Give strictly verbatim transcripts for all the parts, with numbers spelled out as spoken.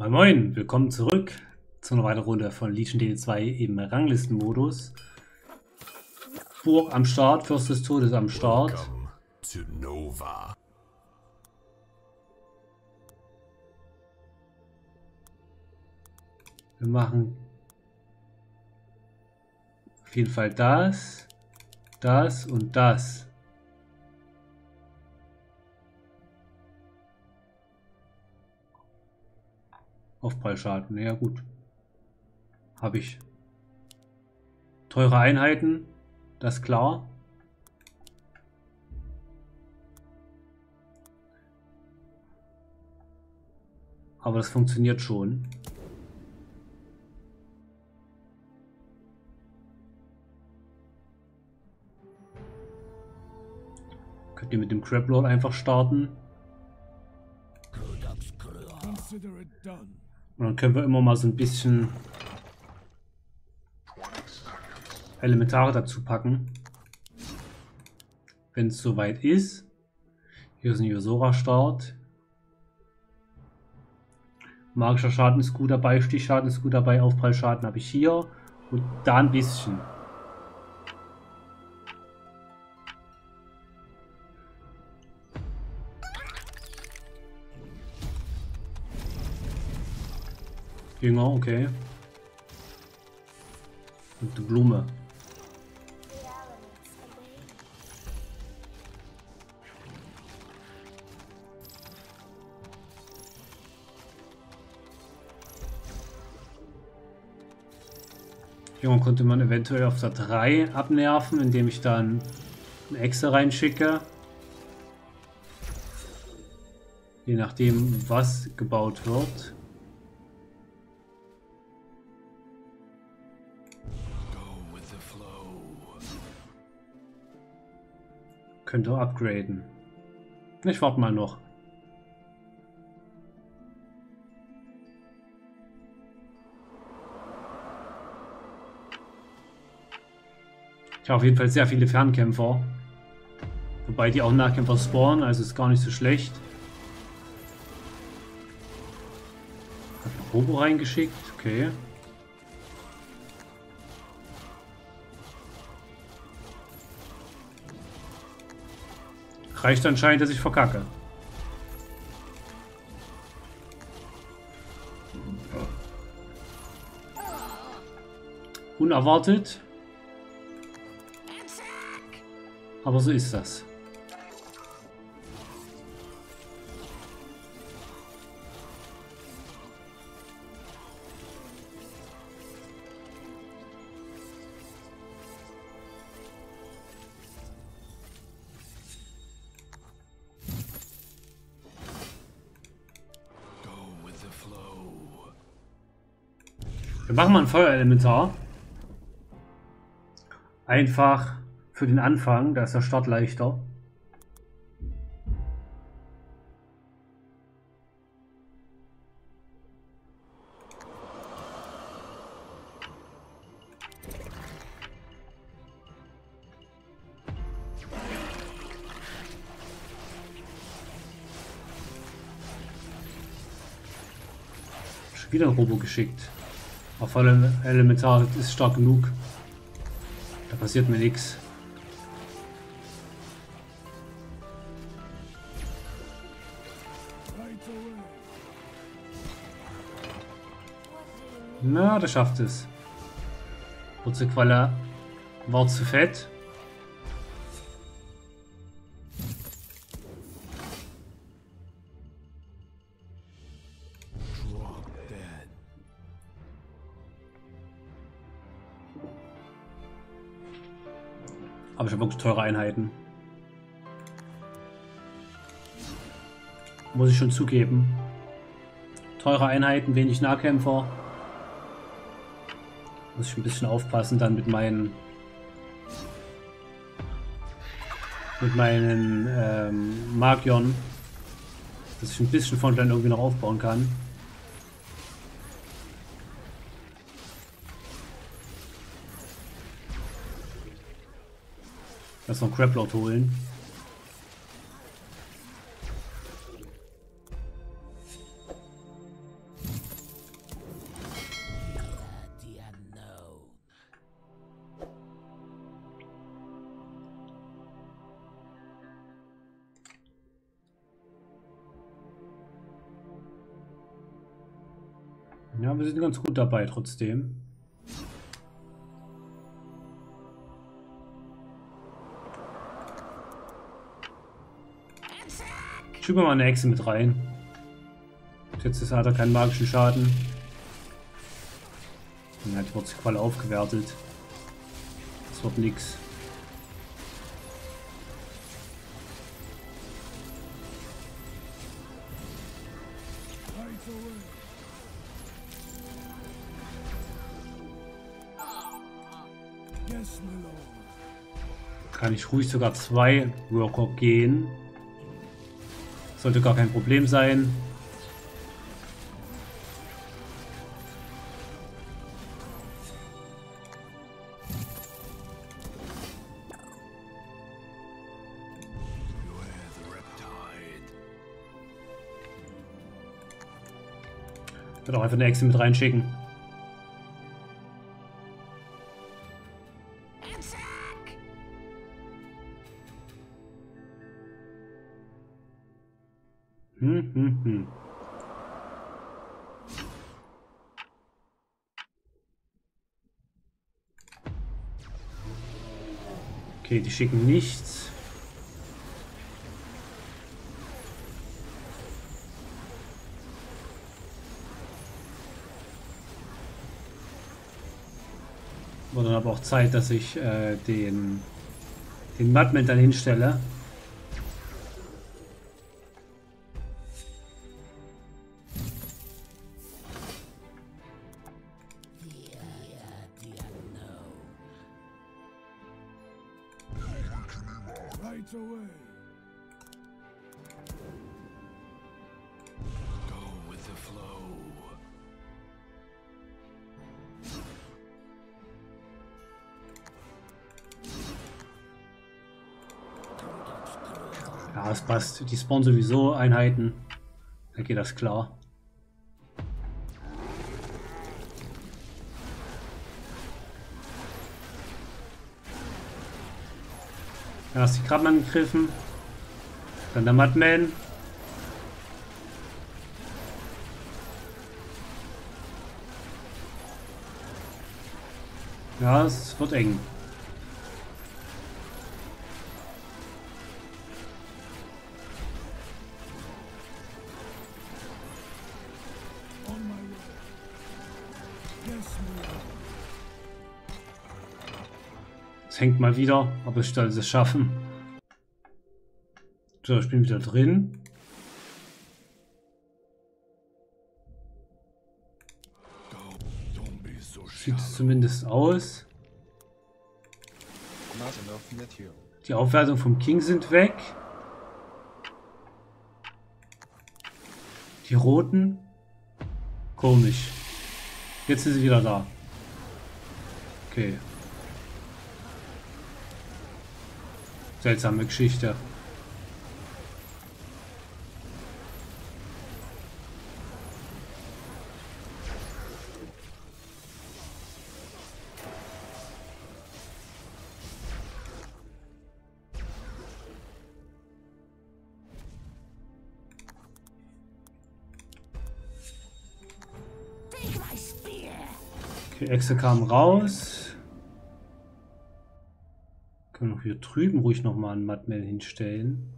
Moin Moin, willkommen zurück zu einer weiteren Runde von Legion T D zwei im Ranglistenmodus. Burg am Start, Fürst des Todes am Start. Wir machen auf jeden Fall das, das und das. Aufprallschaden, ja gut. Habe ich. Teure Einheiten, das klar. Aber das funktioniert schon. Könnt ihr mit dem Crab Lord einfach starten. Und dann können wir immer mal so ein bisschen Elementare dazu packen, wenn es soweit ist. Hier ist ein Yosora-Start. Magischer Schaden ist gut dabei, Stichschaden ist gut dabei, Aufprallschaden habe ich hier und da ein bisschen. Jünger, okay. Und die Blume. Jünger konnte man eventuell auf der drei abnerven, indem ich dann eine Exe reinschicke. Je nachdem, was gebaut wird. Könnte upgraden. Ich warte mal noch. Ich habe auf jeden Fall sehr viele Fernkämpfer. Wobei die auch Nahkämpfer spawnen, also ist gar nicht so schlecht. Hat noch Robo reingeschickt, okay. Reicht anscheinend, dass ich verkacke. Unerwartet. Aber so ist das. Wir machen mal ein Feuerelementar. Einfach für den Anfang, da ist der Start leichter. Schon wieder ein Robo geschickt. Auf allem Elementar ist stark genug. Da passiert mir nichts. Na, das schafft es. Wurzelquelle war zu fett. Aber ich habe wirklich teure Einheiten. Muss ich schon zugeben. Teure Einheiten, wenig Nahkämpfer. Muss ich ein bisschen aufpassen dann mit meinen mit meinen ähm, Magiern, dass ich ein bisschen von dann irgendwie noch aufbauen kann. Lass noch einen Crab Lord holen. Ja, wir sind ganz gut dabei trotzdem. Schieben wir mal eine Exe mit rein. Jetzt hat er keinen magischen Schaden. Dann hat die Wurzelquelle aufgewertet. Das wird nix. Kann ich ruhig sogar zwei Worker gehen. Sollte gar kein Problem sein. Ich würde auch einfach eine Exe mit reinschicken. Hm, hm, hm. Okay, die schicken nichts. War dann aber auch Zeit, dass ich äh, den, den Madman dann hinstelle. Ja, es passt. Die spawnen sowieso Einheiten. Da geht das klar. Da hast du die Krabben angegriffen. Dann der Madman. Ja, es wird eng. Hängt mal wieder, aber ich sollte es schaffen. So, ich bin wieder drin. Sieht es zumindest aus. Die Aufwertung vom King sind weg. Die roten. Komisch. Jetzt sind sie wieder da. Okay. Seltsame Geschichte. Die Exe kam raus. Können wir hier drüben ruhig nochmal einen Madman hinstellen.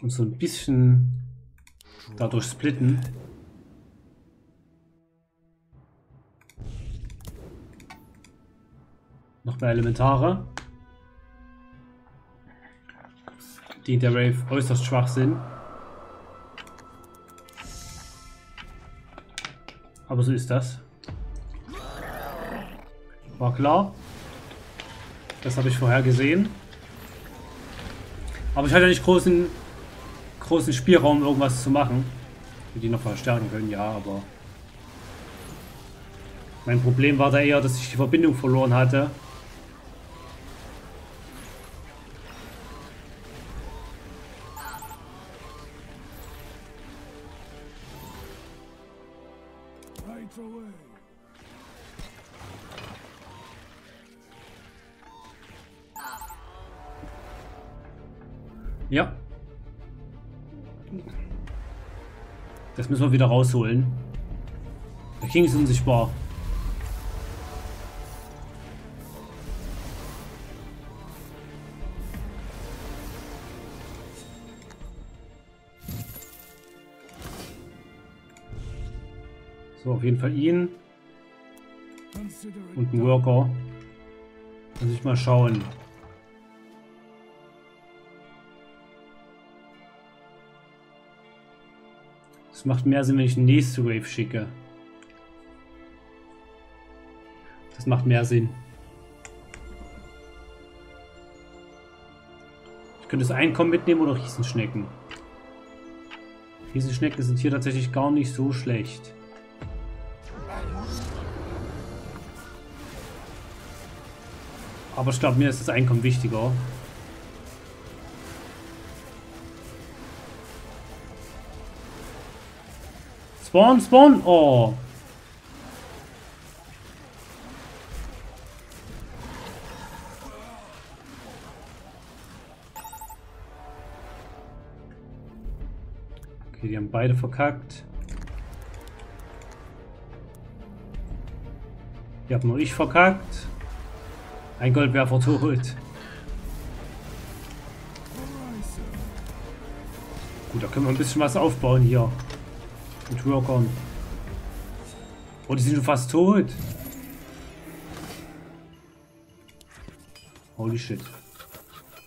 Und so ein bisschen dadurch splitten. Noch mehr Elementare. Die in der Rave äußerst schwach sind. Aber so ist das. War klar. Das habe ich vorher gesehen. Aber ich hatte nicht großen, großen Spielraum, irgendwas zu machen. Wir die noch verstärken können, ja, aber... Mein Problem war da eher, dass ich die Verbindung verloren hatte. Ja. Das müssen wir wieder rausholen. Der King ist unsichtbar. So, auf jeden Fall ihn. Und ein Worker. Muss ich mal schauen. Es macht mehr Sinn, wenn ich den nächsten Rave schicke. Das macht mehr Sinn. Ich könnte das Einkommen mitnehmen oder Riesenschnecken. Riesenschnecken sind hier tatsächlich gar nicht so schlecht. Aber ich glaube, mir ist das Einkommen wichtiger. Spawn, spawn! Oh! Okay, die haben beide verkackt. Die habe nur ich verkackt. Ein Goldwerfer tot. Gut, da können wir ein bisschen was aufbauen hier. Mit Workern. Oh, die sind schon fast tot. Holy shit.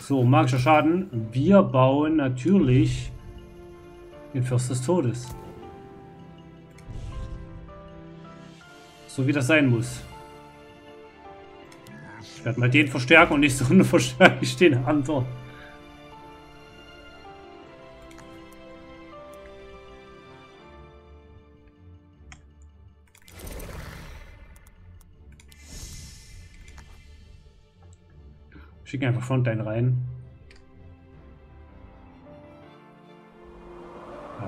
So, magischer Schaden. Wir bauen natürlich den Fürst des Todes. So wie das sein muss. Ich werde mal den verstärken und nicht so eine verstärke ich den Hunter. Schick einfach Frontline rein.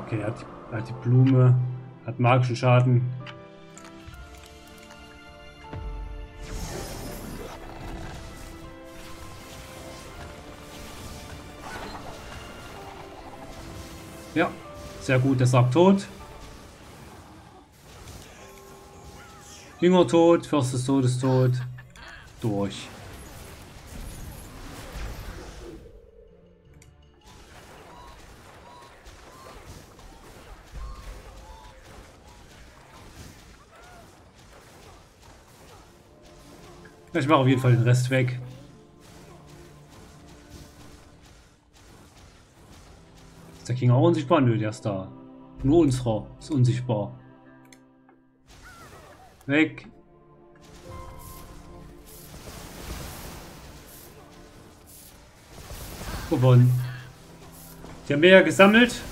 Okay, er hat, er hat die Blume, hat magischen Schaden. Ja, sehr gut, der Sarg tot. Jünger tot, Fürst des Todes tot. Durch. Ich mache auf jeden Fall den Rest weg. Der King auch unsichtbar? Nö, der ist da. Nur unserer ist unsichtbar. Weg. Gewonnen. Die haben wir ja gesammelt.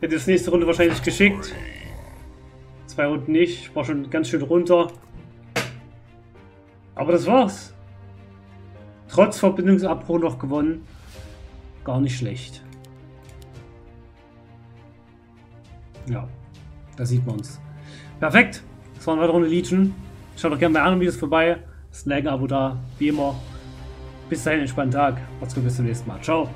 Hätte das nächste Runde wahrscheinlich geschickt. Zwei Runden nicht. Ich war schon ganz schön runter. Aber das war's. Trotz Verbindungsabbruch noch gewonnen. Gar nicht schlecht. Ja, da sieht man uns. Perfekt. Das war eine weitere Runde Legion. Schaut doch gerne bei anderen Videos vorbei. Das Like-Abo da, wie immer. Bis dahin, entspannten Tag. Macht's gut, bis zum nächsten Mal. Ciao.